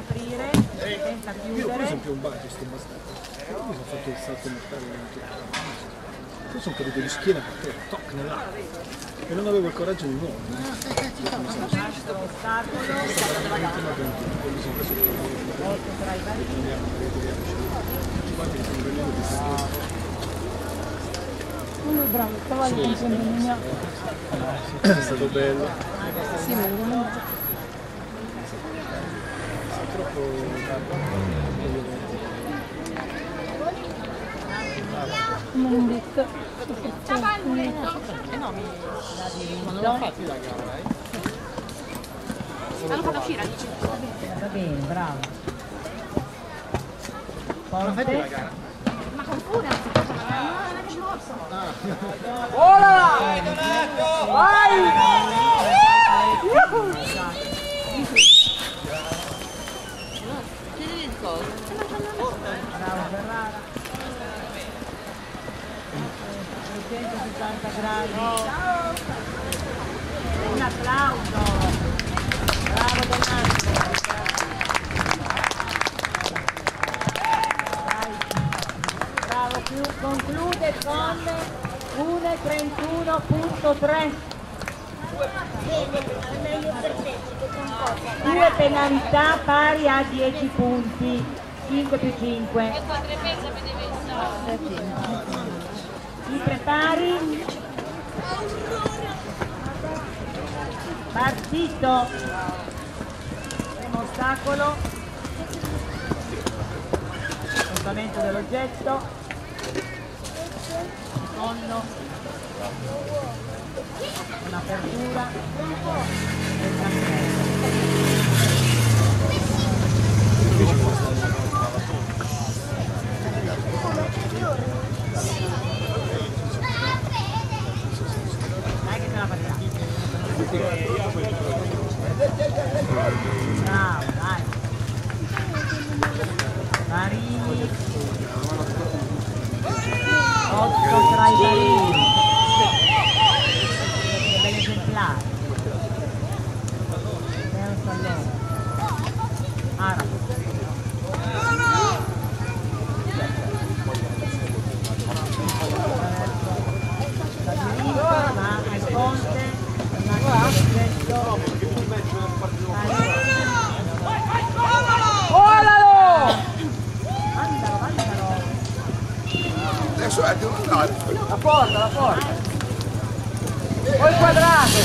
aprire, tenta a chiudere. Io per esempio un bagno sto bastardo. Mi sono fatto il salto mortale nell'antico. Io sono caduto di schiena per terra, toc nell'acqua. E non avevo il coraggio di nuovo. Uno è bravo, il cavallo mi sembra mio. È stato bello. Sì, ma non è troppo Mondetto. Ciao Mondetto. No, non lo fa più la gara, eh? Ma lo fa uscire, dici? Va bene, bravo. Non fai più la gara? Ma con cura? Non è che morso. Vola! Vai Donato! Vai! Che devi scorrere? Bravo Ferrara. 170 gradi. Ciao! Un applauso! Bravo Donato! Vai. Bravo, conclude con 1.31.3. Due penalità pari a 10 punti. 5 più 5. Ti prepari? Partito! Primo ostacolo. Spostamento dell'oggetto. Secondo. Un'apertura. Del campetto. Bravo, dai. Marini. 8 tra i Marini. Che bel esemplare. Terzo all'euro. Arabo. La diritto, ma al ponte. Volalo! Mandalo, mandalo! Adesso è, devo andare! La porta, la porta! Poi il quadrato!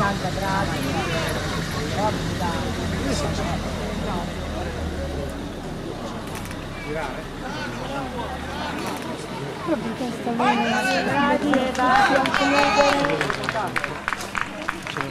Quadrato! Girare. Proprio questo bene. Grazie, vai a chiudere. Con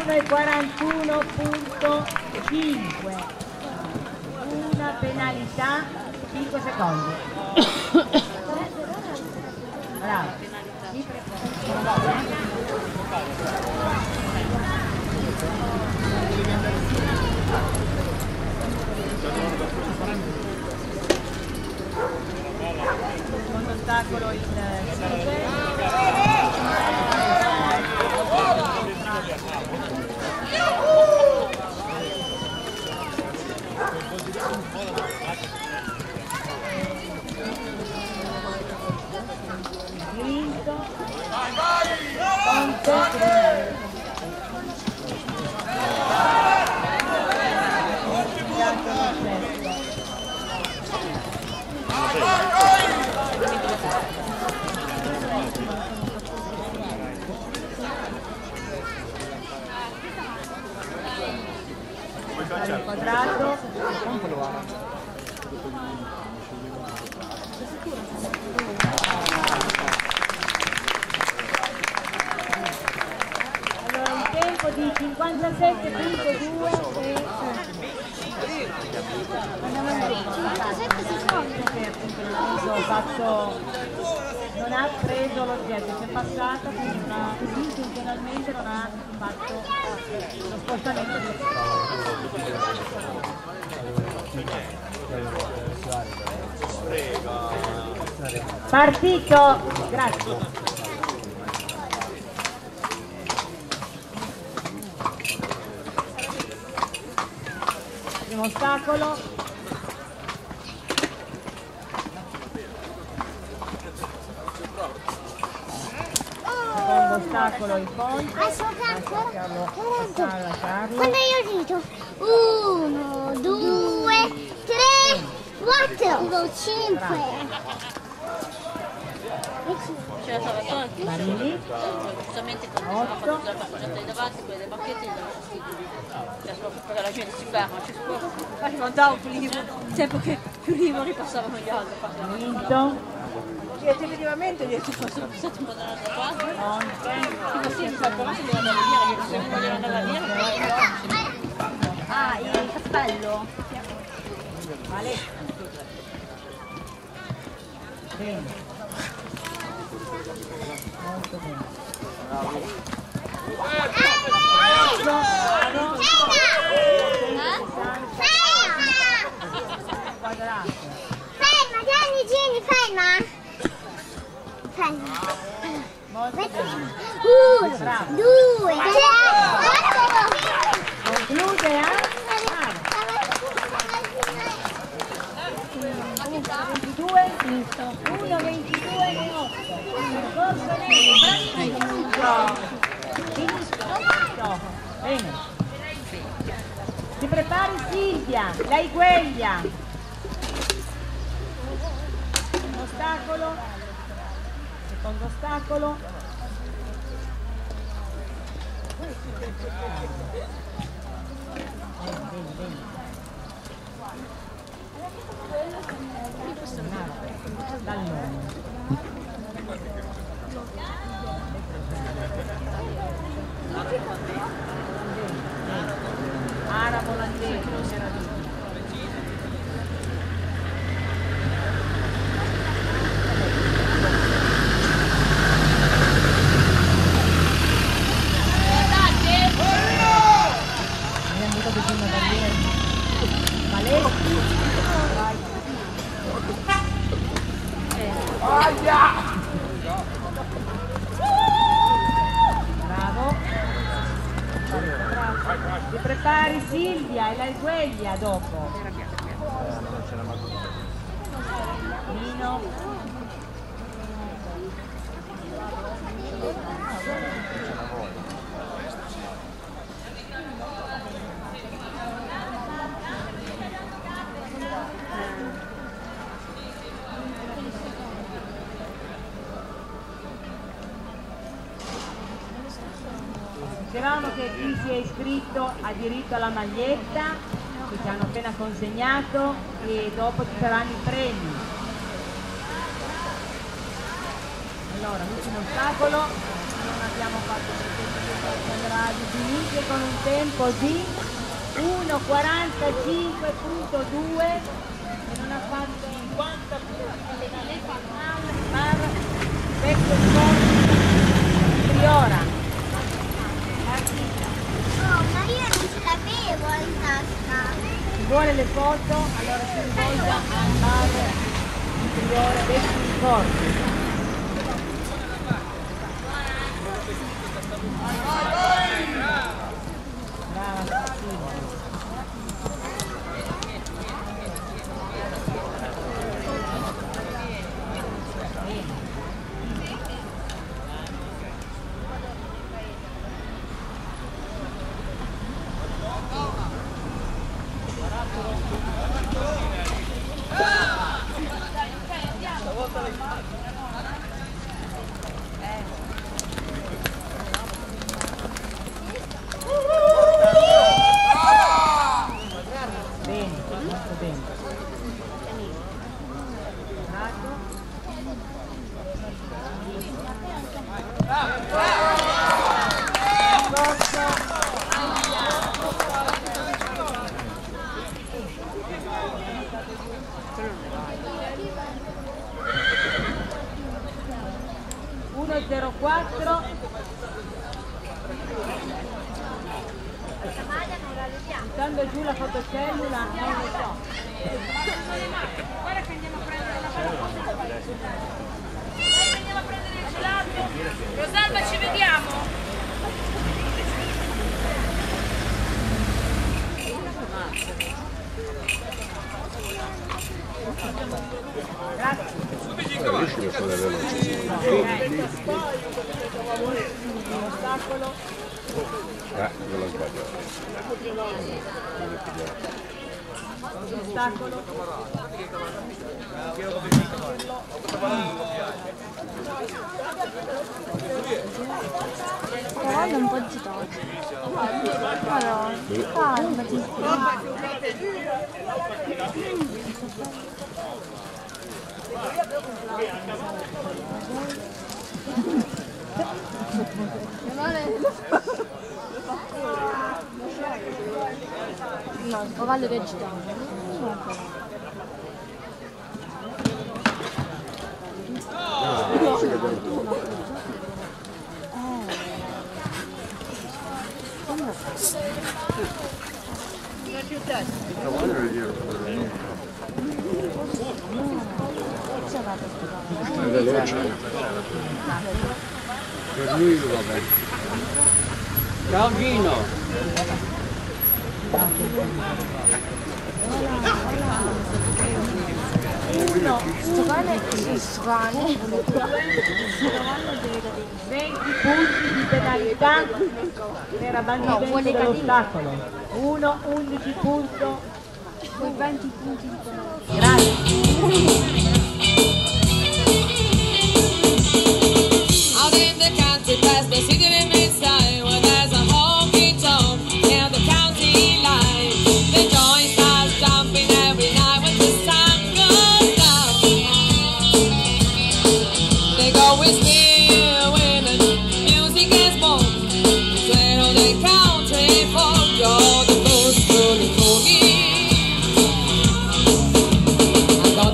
1.41.5. Una penalità, 5 secondi. Bravo. Con l'ostacolo il Vai! Al quadrato allora il tempo di 57.2 e andiamo a fatto non ha preso l'oggetto, c'è passato quindi non ha intenzionalmente non ha fatto lo spostamento del Partito, grazie. Primo ostacolo. Secondo ostacolo in fondo. Quando io dito 1, 2, 3, 4, 5. Ce la sono tolti, giustamente quando sono fatto la passeggiata di davanti, quelle dei bacchetti li devo perché la gente si ferma, ci scuola, ma ci mandavo più libri, sempre che più libri passavano gli altri. Sì, effettivamente gli altri sono passati un po' dall'altra parte. Tipo sì, mi fa però se devono andare via, se non vogliono andare via, non vogliono. Ah, il cappello? Vale. Bene. Molto bene. Bravo. Ferma, Gianni, Gini, ferma. Ferma. 1, 2, 3, 4. Conclude, bene. Ti prepari Silvia, lei guaglia. Ostacolo. Secondo ostacolo. Silvia e la guaglia dopo. Nino. Dicevamo che chi si è iscritto ha diritto alla maglietta che ci hanno appena consegnato e dopo ci saranno i premi. Allora, l'ultimo ostacolo, non abbiamo fatto il tempo di gradi, finisce con un tempo di 1:45.2 e non ha fatto 50 punti da lei per vecchio sport priora. Ma io non ce l'avevo in tasca. Se vuole le foto, allora si rivolga al bar interiore dei corpi. Brava, buttando giù la fotocellula, guarda che andiamo a prendere la Andiamo a prendere il gelato. Rosalba, ci vediamo. Non ho sbagliato. Ostacolo. Cavallo un po' girato. Allora, calmati. No, il cavallo è agitato. Per lui va bene. Ciao Gino! Stovane e Svane 20 punti di penalità per abbattimento dell'ostacolo, 1-11 punti, poi 20 punti di penalità. Grazie.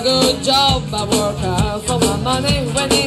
Good job, I work out for my money when